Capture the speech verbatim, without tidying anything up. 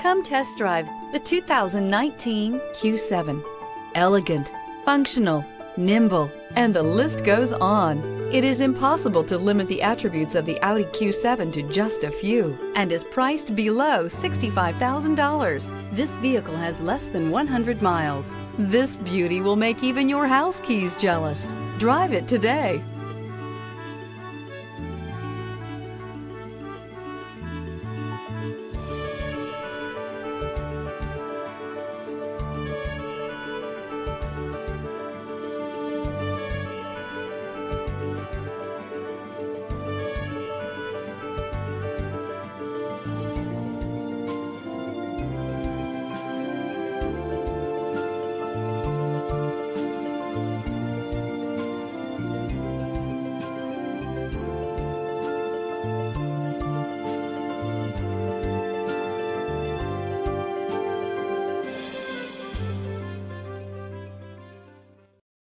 Come test drive the two thousand nineteen Q seven. Elegant, functional, nimble, and the list goes on. It is impossible to limit the attributes of the Audi Q seven to just a few and is priced below sixty-five thousand dollars. This vehicle has less than one hundred miles. This beauty will make even your house keys jealous. Drive it today.